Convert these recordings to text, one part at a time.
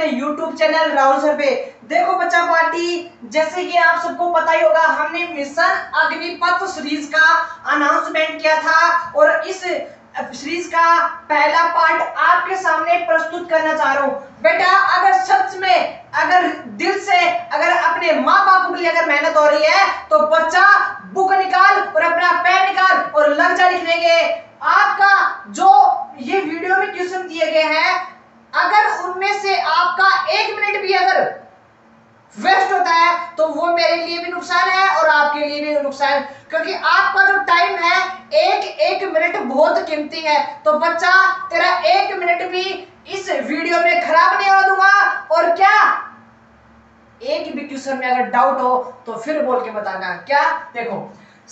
अपने YouTube channel Rahul sir पे। देखो बच्चा पार्टी, जैसे कि आप सबको पता ही होगा, हमने मिशन अग्निपथ सीरीज का अनाउंसमेंट किया था और इस सीरीज का पहला पार्ट आपके सामने प्रस्तुत करना चाह रहा हूँ। बेटा अगर सच में, अगर दिल से, अगर अपने माँ बाप के लिए अगर मेहनत हो रही है तो बच्चा बुक निकाल और अपना पेन निकाल और लग जा लिखने के। आपका जो ये वीडियो में क्वेश्चन दिए गए हैं, अगर उनमें से आपका एक मिनट भी अगर वेस्ट होता है तो वो मेरे लिए भी नुकसान है और आपके लिए भी नुकसान, क्योंकि आपका जो टाइम है एक एक मिनट बहुत कीमती है। तो बच्चा तेरा एक मिनट भी इस वीडियो में खराब नहीं होने दूंगा। और क्या एक भी क्वेश्चन में अगर डाउट हो तो फिर बोल के बताना। क्या देखो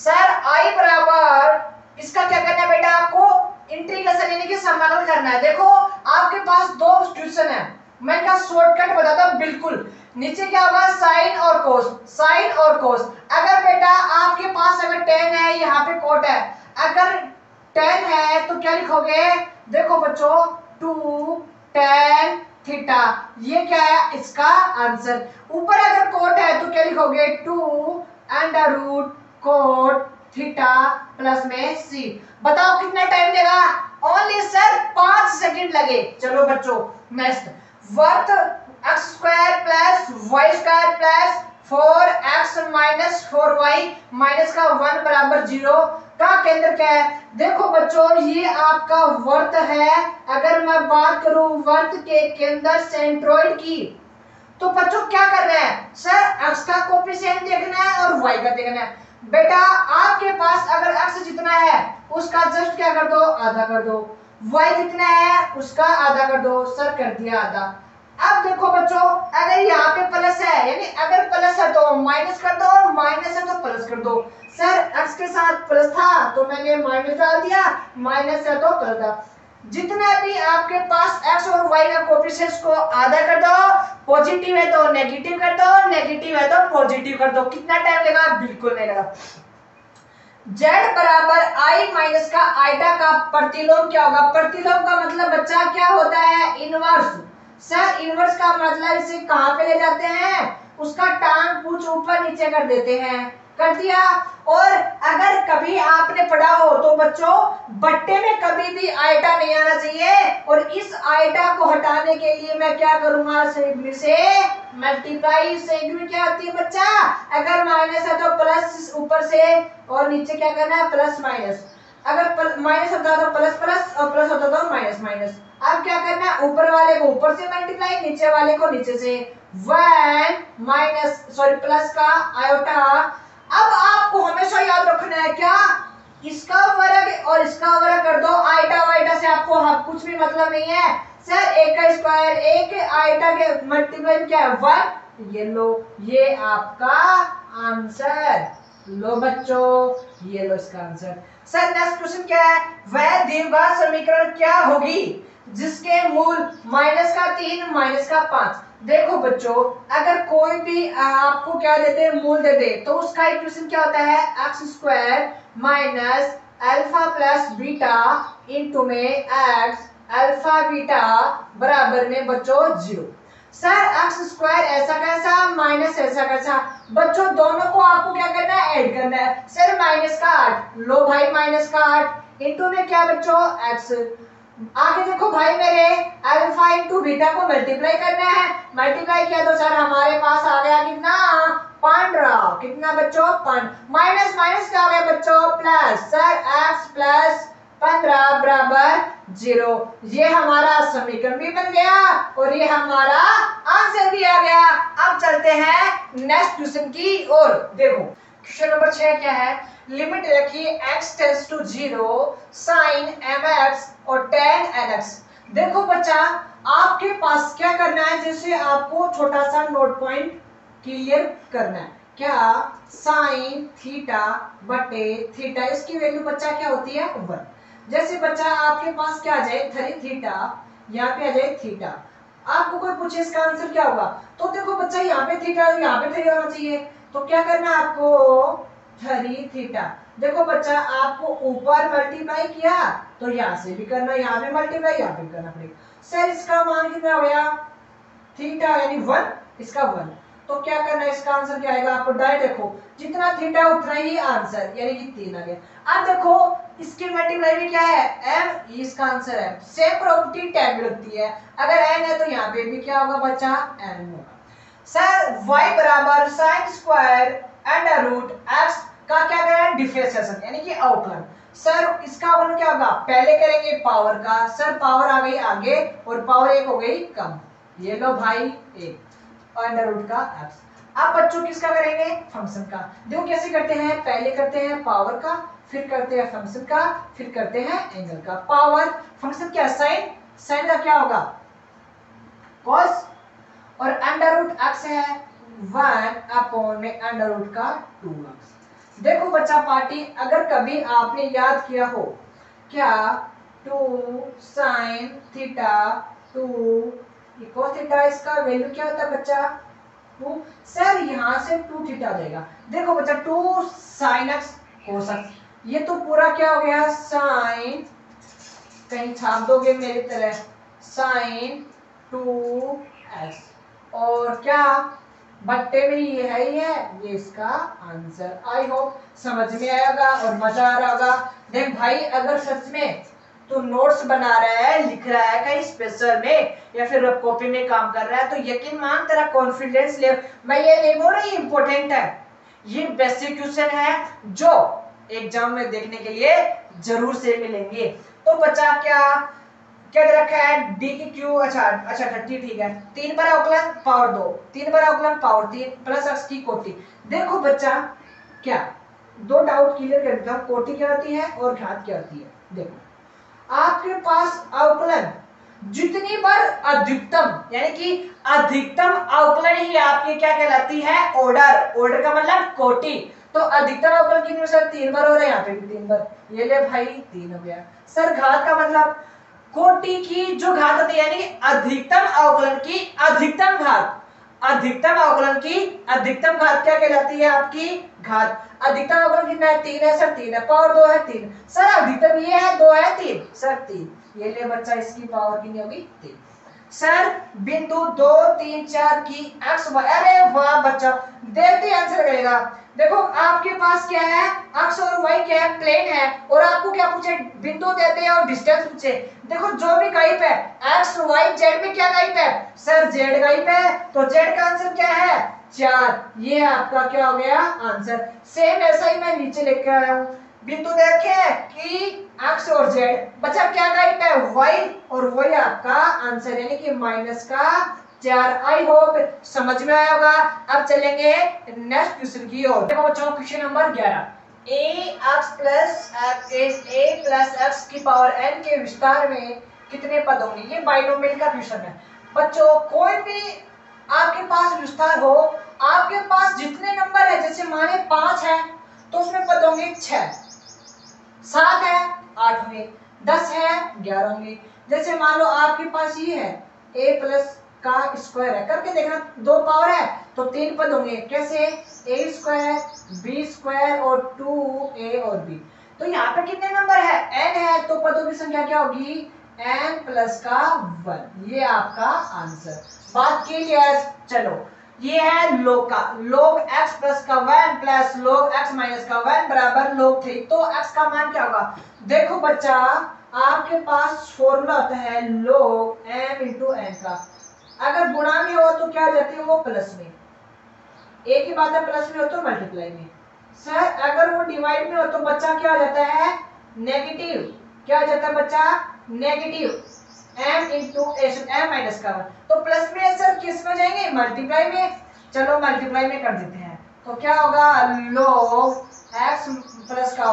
सर आई बराबर, इसका क्या करना है बेटा, आपको इंटीग्रेशन यानी कि समाकलन करना है। देखो आपके पास दो क्वेश्चन है, मैं क्या शॉर्टकट बताता हूँ बिल्कुल। नीचे क्या होगा साइन और कोस, साइन और कोस। अगर बेटा आपके पास अगर टेन है, यहाँ पे कोट है, अगर टेन है तो क्या लिखोगे, देखो बच्चों टू टेन थीटा, ये क्या है इसका आंसर। ऊपर अगर कोट है तो क्या लिखोगे two under root cot theta plus में सी। बताओ कितना टाइम लेगा, ओनली सर 5 सेकंड लगे। चलो बच्चों नेक्स्ट, वर्थ x square plus y square plus 4x minus 4y minus का 1 बराबर 0 का केंद्र क्या है। देखो बच्चों ये आपका वर्त है, अगर मैं बात करूं वर्त के केंद्र सेंट्रोइड की, तो बच्चों क्या करना है सर, x का कोएफिशिएंट देखना है और y का देखना है। बेटा आपके पास अगर x जितना है उसका जस्ट क्या कर दो, आधा कर दो, y जितना है उसका आधा कर दो, सर कर दिया आधा। अब देखो बच्चों अगर यहाँ पे प्लस है, यानी अगर प्लस है तो माइनस कर दो और माइनस है तो प्लस कर दो। सर x के साथ प्लस था तो मैंने माइनस डाल दिया, माइनस है तो कर दिया। जितना भी आपके पास x और y का कोएफिशिएंट्स को आधा कर दो, पॉजिटिव है तो नेगेटिव कर दो, नेगेटिव है तो पॉजिटिव कर दो। कितना टाइम लेगा, बिल्कुल नहीं लगा। जेड बराबर आई माइनस का आइटा का प्रतिलोम क्या होगा, प्रतिलोम का मतलब बच्चा क्या होता है, इनवर्स। सर इनवर्स का मतलब इसे कहां पे ले जाते हैं, उसका टांग पूछ ऊपर नीचे कर देते हैं, कर दिया। और अगर कभी आपने पढ़ा हो तो बच्चों बट्टे में कभी भी आइटा नहीं आना चाहिए, और इस आइटा को हटाने के लिए मैं क्या करूंगा, से मल्टीप्लाई से क्या आती है बच्चा, अगर माइनस है तो प्लस ऊपर से और नीचे क्या करना है प्लस माइनस, अगर माइनस होता तो प्लस प्लस और प्लस होता तो माइनस माइनस। अब क्या करना है, ऊपर वाले को ऊपर से मल्टीप्लाई, नीचे वाले को नीचे से, वन माइनस सॉरी प्लस का आयोटा। अब आपको हमेशा याद रखना है क्या, इसका वर्ग और इसका वर्ग कर दो, आइटा वाइटा से आपको कुछ भी मतलब नहीं है। सर एक का स्क्वायर एक आइटा के मल्टीप्लाई क्या है, वन। ये लो, ये आपका आंसर। लो बच्चों ये लो इसका आंसर। सर नेक्स्ट क्वेश्चन क्या है, वह द्विघात समीकरण क्या होगी जिसके मूल माइनस का 3 माइनस का 5। देखो बच्चों अगर कोई भी आपको क्या देते हैं, मूल देते तो उसका इक्वेशन क्या होता है, x square minus alpha plus beta into में एक्स अल्फा बीटा बराबर में बच्चों 0। सर एक्स स्क्वायर ऐसा कैसा माइनस ऐसा कैसा, बच्चों दोनों को आपको क्या करना है, ऐड करना है। सर माइनस का 8, लो भाई माइनस का 8 इंटू में क्या बच्चों एक्स। आगे देखो भाई मेरे अल्फा इंटू बीटा को मल्टीप्लाई करना है, मल्टीप्लाई किया तो सर हमारे पास आ गया कितना 15, कितना बच्चों 5, माइनस माइनस क्या हो गया बच्चों प्लस। सर एक्स प्लस 15 बराबर 0। ये हमारा समीकरण भी बन गया और ये हमारा आंसर भी आ गया। अब चलते हैं नेक्स्ट क्वेश्चन की ओर। देखो क्वेश्चन नंबर 6 क्या है, लिमिट रखिए x tends to 0 sin mx और tan nx। देखो बच्चा आपके पास क्या करना है, जैसे आपको छोटा सा नोट पॉइंट क्लियर करना है, क्या sin थीटा बटे थीटा, इसकी वैल्यू बच्चा क्या होती है 1। जैसे बच्चा आपके पास क्या आ जाए 3 थीटा, यहाँ पे आ जाए थीटा, आपको कोई पूछे इसका आंसर क्या होगा, तो देखो बच्चा यहाँ पे थीटा यहाँ पे 3 होना चाहिए, तो क्या करना है आपको 3 थीटा। देखो बच्चा आपको ऊपर मल्टीप्लाई किया तो यहाँ से भी करना, यहाँ पे मल्टीप्लाई यहाँ पे करना पड़ेगा। सर इसका मान कितना हो गया थीटा यानी 1, इसका 1। तो क्या करना है, इसका आंसर क्या आएगा, आपको डायरेक्ट देखो जितना थीटा उतना ही आंसर, यानी कि 3 आ गया। अब देखो इसकी मल्टीप्लाई क्या है, m, इसका आंसर है। सेम प्रॉपर्टी टैब लगती है, अगर n है तो यहाँ पे भी क्या होगा बच्चा, n होगा। सर y बराबर sine square under root x का क्या करना है, डिफ्रेंशिएशन यानी कि अवकलन। सर इसका अवकलन क्या होगा, पहले करेंगे पावर का, सर पावर आ गई आगे और पावर एक हो गई कम, ये लो भाई एक अंडर रूट का x। अब बच्चों किसका करेंगे, फंक्शन का। देखो कैसे करते हैं, पहले करते हैं पावर का, फिर करते हैं फंक्शन का, फिर करते हैं एंगल का। पावर फंक्शन क्या, साइन, साइन का क्या होगा cos, और अंडर रूट x है 1 अपॉन में अंडर रूट का 2x। देखो बच्चा पार्टी, अगर कभी आपने याद किया हो क्या 2 sin थीटा 2 cos थीटा, इसका वैल्यू क्या होता है बच्चा, सर यहाँ से 2 थीटा जाएगा। देखो बच्चा 2 साइन एक्स कोस एक्स, ये तो पूरा क्या हो गया साइन, कहीं छाप दोगे मेरी तरह साइन 2x, और क्या बट्टे में ये है इसका आंसर। आई होप समझ में आएगा और मजा आ रहा होगा। देख भाई अगर सच में तो नोट्स बना रहा है, लिख रहा है कहीं स्पेशल में या फिर रफ कॉपी में काम कर रहा है, तो यकीन मान तेरा कॉन्फिडेंस लेवल, मैं ये नहीं बोल रहा ये इंपॉर्टेंट है, ये बेसिक क्वेश्चन है जो एग्जाम में देखने के लिए जरूर से मिलेंगे। तो बच्चा क्या क्या रखा है, d की q, अच्छा 30 ठीक है, 3 बार अवकलन पावर 2, 3 बार अवकलन पावर 3 प्लस x की कोटि। देखो बच्चा क्या दो डाउट क्लियर कर देता हूं, कोटि क्या होती है और घात क्या होती है। देखो आपके पास अवकलन जितनी बार अधिकतम, यानी कि अधिकतम अवकलन ही आपकी क्या कहलाती है, ऑर्डर, ऑर्डर का मतलब कोटि। तो अधिकतम अवकलन कितनी बार, 3 बार हो रहा है, यहाँ पे भी 3 बार, ये ले भाई 3 हो गया। सर घात का मतलब कोटि की जो घात होती है, यानी अधिकतम अवकलन की अधिकतम घात, अधिकतम अवकलन की अधिकतम घात क्या कहलाती है आपकी घात। अधिकतम अवकलन कितना है, 3 है सर, 3 है पावर 2 है 3, सर अधिकतम ये है 2 है 3 सर 3, ये ले बच्चा इसकी पावर कितनी होगी 3। सर बिंदु 2, 3, 4 की x y, अरे वाह बच्चा देखते आंसर करेगा। देखो आपके पास क्या है x और y क्या है, प्लेन है, और आपको क्या पूछे बिंदु देते हैं और डिस्टेंस पूछे। देखो जो भी गाइप है x y z में क्या गाइप है, सर z गाइप है, तो z का आंसर क्या है 4, ये आपका क्या हो गया आंसर। सेम ऐसा ही मैं नीचे लेकर आया हूँ, बिंदु देखे कि x और z, बच्चा क्या गाइप है y, और y आपका आंसर यानी कि माइनस का 4। आई होप समझ में आया होगा। अब चलेंगे नेक्स्ट क्वेश्चन की ओर। देखो बच्चों क्वेश्चन नंबर 11, ax की पावर n के विस्तार में कितने पद होंगे, ये बाइनोमियल का क्वेश्चन है। बच्चों कोई भी आपके पास विस्तार हो, आपके पास जितने नंबर है, जैसे माने 5 है तो उसमें पद होंगे 6, 7 है 8 होंगे, 10 है 11 होंगे। जैसे मान लो आपके पास ये है a प्लस का स्क्वायर है, करके देखना 2 पावर है तो 3 पद होंगे, कैसे a स्क्वायर b स्क्वायर और 2a और b। तो यहाँ पे कितने नंबर है, n है, तो पदों की संख्या क्या होगी n प्लस का 1, ये आपका आंसर। बात क्लियर। चलो ये है log का, log x प्लस का 1 प्लस log x माइनस का 1 बराबर log 3, तो x का मान क्या होगा। देखो बच्चा आपके पास फॉर्मूला होता है log m इंटू n का, अगर गुणा में हो तो क्या जाती है वो प्लस में, एक ही बात है प्लस में हो तो मल्टीप्लाई में, सर अगर वो डिवाइड में हो तो बच्चा क्या हो जाता है नेगेटिव, क्या हो जाता है बच्चा negative m into m minus का 1, तो प्लस में सर किस में जाएंगे मल्टीप्लाई में, चलो मल्टीप्लाई में कर देते हैं। तो क्या होगा log x प्लस का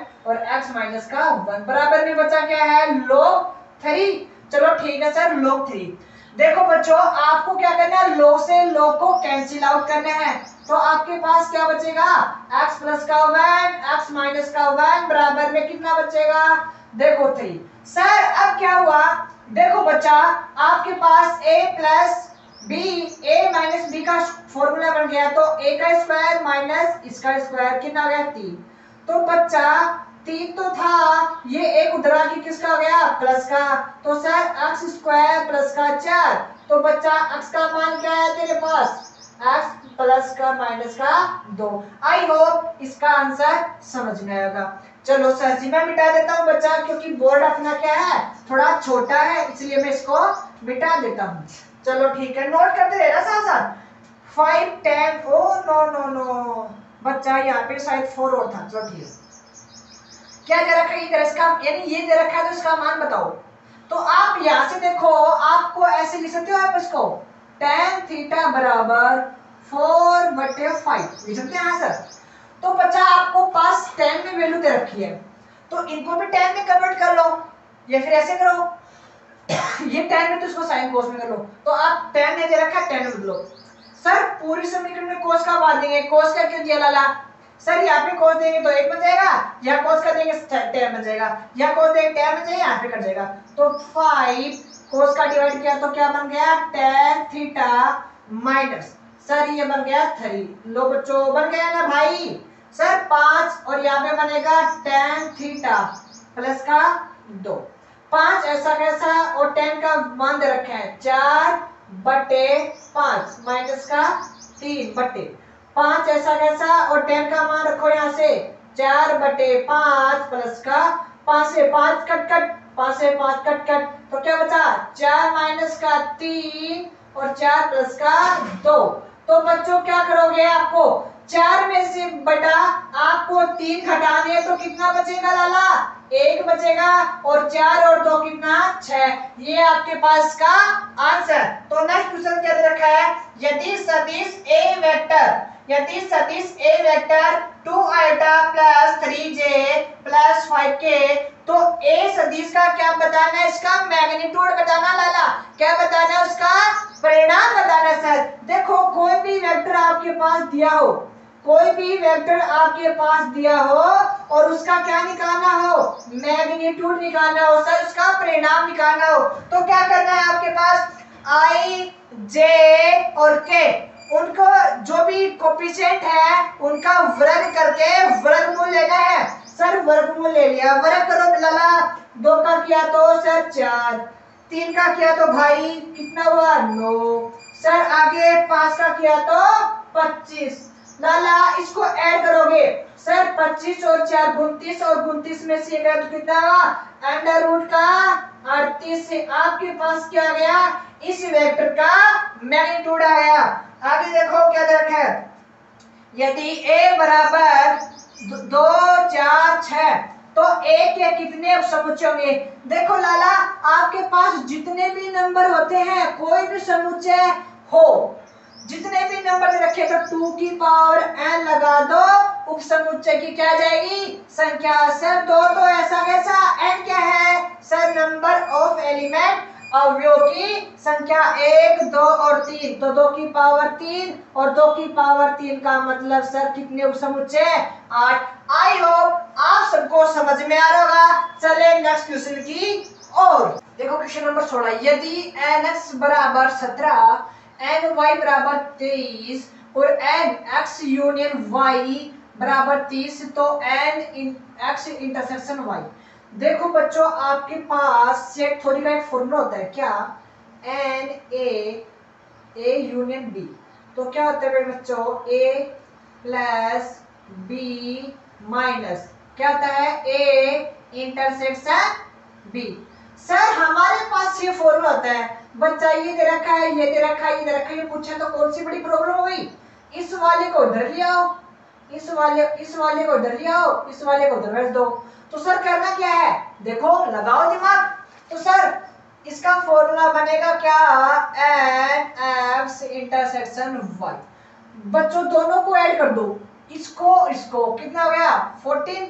1 और x माइनस का 1 बराबर में बच्चा क्या है log 3, चलो ठीक है सर log 3। देखो बच्चों आपको क्या करना है, log से log को कैंसिल आउट करना है, तो आपके पास क्या बचेगा x प्लस का 1 x माइनस का 1 बराबर में कितना बचेगा, देखो 3। सर अब क्या हुआ, देखो बच्चा आपके पास a plus b a minus b का फॉर्मूला बन गया, तो a का स्क्वायर माइनस इसका स्क्वायर कितना आ गया 3, तो बच्चा तीन तो था, ये एक उधरा की किसका हो गया प्लस का, तो सर x स्क्वायर प्लस का 4। तो बच्चा x का मान क्या है तेरे पास, x प्लस का माइनस का 2। आई होप इसका आंसर समझ में आएगा। चलो सर जी मैं मिटा देता हूँ बच्चा, क्योंकि बोर्ड अपना क्या है थोड़ा छोटा है इसलिए मैं इसको मिटा देता हूँ। चलो ठीक है, नोट करते रहना साथ साथ। 5 10 ओ नो नो नो बच्चा यहाँ पे शायद 4 और था। चलो ठीक है, क्या दे रखा है ये इसका, यानी ये दे रखा है तो इसका मान बताओ। तो आप यहाँ से देखो, आपको ऐसे लिख सकते हो आप इसको tan थीटा बराबर 4/5 लिख सकते हैं। हाँ सर, तो बच्चा आपको पास tan में वैल्यू दे रखी है तो इनको भी tan में कन्वर्ट कर लो, या फिर ऐसे करो ये tan में तो इसको sin cos में कर लो। तो आप tan में दे रखा है tan में लो। सर पूरी समीकरण में cos का मान देंगे, cos का क्यों दिया लाला सर, यहाँ पे cos देंगे तो 1 बन जाएगा, या cos का देंगे 10 बन जाएगा, या cos देंगे 10 बन जाएगा, यहाँ पे कट जाएगा। तो 5 cos का डिवाइड किया तो क्या बन गया tan थीटा माइनस, सर ये बन गया 3। लो बच्चों बन गया ना भाई, सर 5 और यहाँ पे बनेगा tan थीटा प्लस का 2। 5 ऐसा कैसा, और tan का मान दे रखे हैं 4/5 माइनस का 3/5। 5 ऐसा कैसा, और 10 का मान रखो यहाँ से 4/5 प्लस का 5 से 5 कट 5 से 5 कट। तो क्या बचा 4 माइनस का 3 और 4 प्लस का 2। तो बच्चों क्या करोगे, आपको 4 में से बटा आपको 3 घटा दे तो कितना बचेगा लाला, 1 बचेगा, और 4 और 2 कितना 6। ये आपके पास का आंसर। तो नेक्स्ट क्वेश्चन क्या दे रखा है, यदि सदिश A वेक्टर टू आइटा प्लस 3j प्लस 5k, तो A सदिश का क्या बताना है, इसका मैग्नीट्यूड बताना लाला, क्या बताना है उसका परिणाम बताना। सर देखो कोई भी वेक्टर आपके पास दिया हो, और उसका क्या निकालना हो, मैग्नीट्यूड निकालना हो, सर उसका परिणाम निकालना हो, तो क्या करना है आपके पास i j और k उनको जो भी कोफिशिएंट है उनका वर्ग करके वर्गमूल लेना है। सर वर्गमूल ले लिया, वर्ग करो लाला, 2 का किया तो सर 4, 3 का किया तो भाई कितना हुआ 9, सर आगे 5 का किया तो 25 लाला, इसको ऐड करोगे सर 25 और 4 29, और 29 में से तो कितना हुआ अंडर रूट का 38 से आपके पास क्या गया, इस वेक्टर का मैग्नीट्यूड आ गया। आगे देखो क्या दे रखा है, यदि a बराबर 2 4 6, तो a के कितने समुच्चय होंगे। देखो लाला आपके पास जितने भी नंबर होते हैं, कोई भी समुच्चय हो जितने भी नंबर दे रखे तो 2 की पावर n लगा दो, उपसमुच्चय की क्या जाएगी संख्या। सर 2 तो ऐसा कैसा, n क्या है सर नंबर ऑफ एलिमेंट अवयवों की संख्या 1 2 और 3, तो 2 की पावर 3 और 2 की पावर 3 का मतलब सर कितने उपसमुच्चय 8। आई होप आप सबको समझ में आ रहा होगा। चले नेक्स्ट क्वेश्चन की और देखो, क्वेश्चन नंबर 16, यदि nx बराबर 17 ny बराबर 23 और nx यूनियन y बराबर 30, तो nx इंटरसेक्शन y। देखो बच्चों आपके पास सेट थ्योरी का एक फॉर्मूला होता है, क्या n a यूनियन b, तो क्या होता है बच्चों a प्लस b माइनस क्या होता है a इंटरसेक्शन b। सर हमारे पास ये फॉर्मूला होता है बच्चा, ये दे रखा है, ये दे रखा है, ये दे रखा है, ये पूछे तो कौन सी बड़ी प्रॉब्लम हो गई, इस वाले को उधर ले आओ, इस वाले को उधर ले आओ, इस वाले को उधर भेज दो। तो सर करना क्या है, देखो लगाओ दिमाग। तो सर इसका फॉर्मूला बनेगा क्या nx इंटरसेक्शन y। बच्चों दोनों को ऐड कर दो, इसको कितना हो गया 14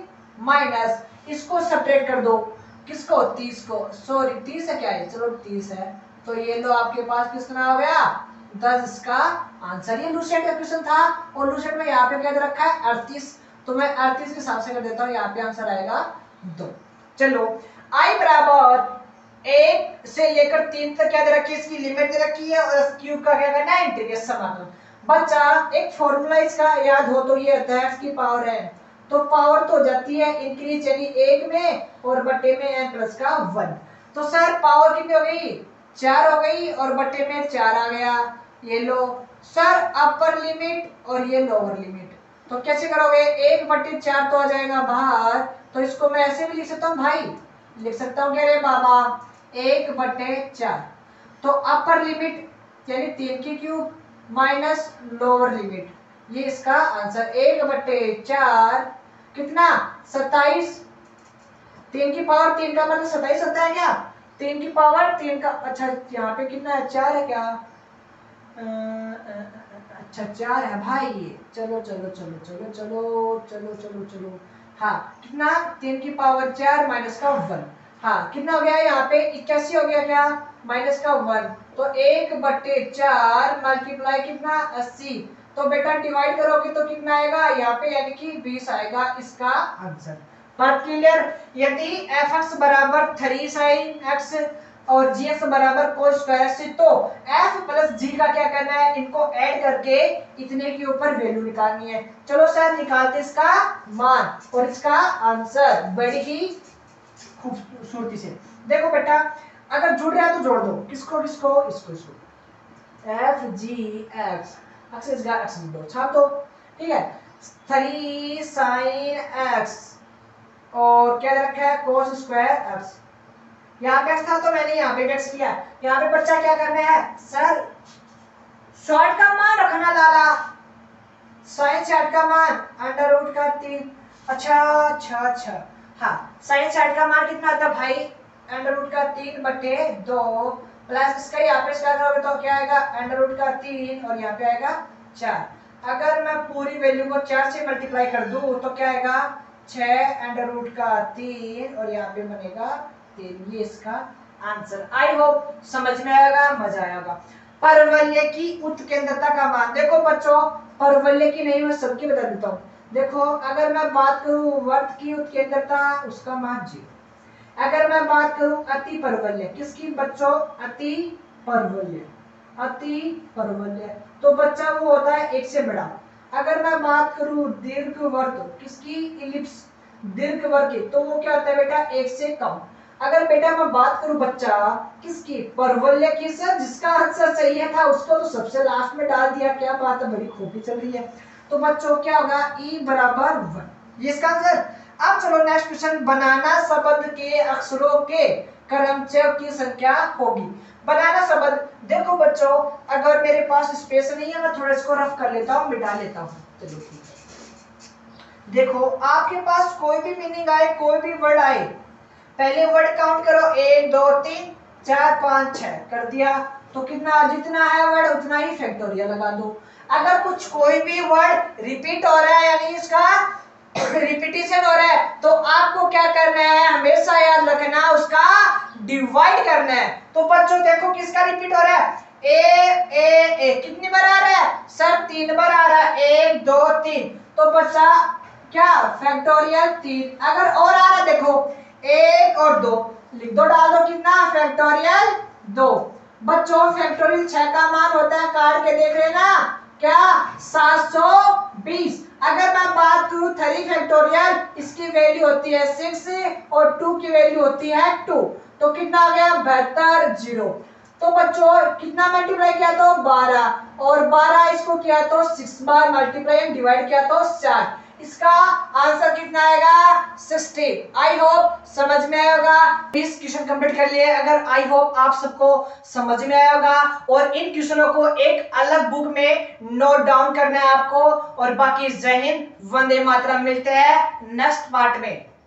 माइनस, इसको सबट्रैक्ट कर दो किसको 30 को, सॉरी 30 है क्या है, चलो 30 है, तो ये लो आपके पास कितना हो गया 10 इसका आंसर। ये लूसेंट का क्वेश्चन था और लूसेंट में यहाँ पे क्या दे रखा है 38, तो मैं 38 के हिसाब से कर देता हूँ, यहाँ पे आंसर आएगा 2। चलो i बराबर 1 से लेकर 3 तक क्या दे रखी है, इसकी लिमिट दे रखी है, और क्यूब का क्या करना है इंटीग्रेशन। बच्चा एक फॉर्मूला इसका याद हो तो ये होता है x की पावर n तो पावर तो हो जाती है इंक्रीज यानी एक में और बटे में n प्लस का 1। तो सर पावर कितनी हो गई, 4 हो गई और बटे में 4 आ गया। ये लो सर अपर लिमिट और ये लोअर लिमिट। तो कैसे करोगे, 1/4 तो आ जाएगा बाहर, तो इसको मैं ऐसे भी लिख सकता हूँ भाई, लिख सकता हूँ अरे बाबा 1/4। तो अपर लिमिट यानी 3 की क्यूब माइनस लोअर लिमिट, ये इसका आंसर 1/4 कितना 27। 3 की पावर 3 का मतलब 27 होता है क्या, 3 की पावर 3 का, अच्छा यहाँ पे कितना है 4 है क्या, अच्छा 4 है भाई ये। चलो चलो चलो चलो चलो चलो चलो चलो हाँ कितना 3 की पावर 4 माइनस का 1, हाँ कितना हो गया यहाँ पे 81 हो गया क्या, माइनस का 1। तो 1/4 मल्टीप्लाई कितना 80, तो बेटा डिवाइड करोगे तो कितना आएगा यहाँ पे, यानी कि 20 आएगा इसका आंसर। बात क्लियर। यदि f(x) बराबर 3 sin x और g(x) बराबर cos² तो f प्लस g का क्या करना है, इनको ऐड करके इतने के ऊपर वैल्यू निकालनी है। चलो सर निकालते इसका मान और इसका आंसर बड़ी ही खूबसूरती से। देखो बेटा अगर जुड़ रहा है तो जोड़ दो, किसको किसको, इसको इसको f g x दो छाप दो, ठीक है। 3 sin x और क्या रखा है cos² x, यहाँ पे x था तो मैंने यहाँ पे x किया। यहाँ पे बच्चा क्या करना है सर, शॉर्ट का मान रखना लाला, साइन शॉर्ट का मान √3। अच्छा हाँ साइन शॉर्ट का मान कितना आता भाई, √3/2 प्लस इसका यहाँ पे स्क्वायर करोगे तो क्या आएगा √3 और यहाँ पे आएगा 4। अगर मैं पूरी वैल्यू को 4 से मल्टीप्लाई कर दूं तो क्या आएगा 6√3 और यहाँ पे बनेगा 3। ये इसका आंसर। आई होप समझ में आएगा, मजा आएगा। परवलय की उत्केंद्रता का मान, देखो बच्चों परवलय की नहीं मैं सबकी बता देता हूँ। देखो अगर मैं बात करूँ वर्त की उत्केंद्रता, उसका मान 0। अगर मैं बात करूं अति परवलय, किसकी बच्चों, अति परवलय, अति परवलय तो बच्चा वो होता है 1 से बड़ा। अगर मैं बात करूं दीर्घवृत्त, किसकी, इलिप्स दीर्घवृत्त की, तो वो क्या होता है बेटा 1 से कम। अगर बेटा मैं बात करूं बच्चा किसकी, परवलय की सर, जिसका आंसर सही था उसको तो सबसे लास्ट में डाल दिया, क्या बात है, बड़ी खोपड़ी चल रही है। तो बच्चों क्या होगा E बराबर 1, ये इसका आंसर। अब चलो नेक्स्ट क्वेश्चन, बनाना शब्द के अक्षरों के क्रमचय की संख्या होगी। बनाना शब्द, देखो बच्चों अगर मेरे पास स्पेस नहीं है मैं थोड़ा इसको रफ कर लेता हूँ, मिटा लेता हूँ, चलो ठीक है। देखो आपके पास कोई भी मीनिंग आए, कोई भी वर्ड आए, पहले वर्ड काउंट करो 1 2 3 4 5 6 कर दिया, तो कितना जितना है वर्ड उतना ही फैक्टोरियल लगा दो। अगर कुछ कोई भी वर्ड रिपीट हो रहा है यानी इसका रिपीटिशन हो रहा है तो आपको क्या करना है, हमेशा याद रखना उसका डिवाइड करना है। तो बच्चों देखो किसका रिपीट हो रहा है, ए कितनी बार आ रहा है सर, 3 बार आ रहा है 1 2 3, तो बच्चा क्या फैक्टोरियल 3। अगर और आ रहा है देखो 1 और 2 लिख दो, डाल दो कितना फैक्टोरियल 2। बच्चों फैक्टोरियल 6 का मान होता है, काट के देख रहे ना क्या 720। अगर मैं बात करूं 3 फैक्टोरियल, इसकी वैल्यू होती है 6 और 2 की वैल्यू होती है 2, तो कितना आ गया 72। तो बच्चों कितना मल्टीप्लाई किया तो 12 और 12 इसको किया तो 6 बार मल्टीप्लाई एंड डिवाइड किया तो 4, इसका आंसर कितना आएगा 60। आई होप समझ में आया होगा। 20 क्वेश्चन कंप्लीट कर लिए, अगर आई होप आप सबको समझ में आया होगा। और इन क्वेश्चनों को एक अलग बुक में नोट डाउन करना है आपको। और बाकी जय हिंद, वंदे मातरम, मिलते हैं नेक्स्ट पार्ट में।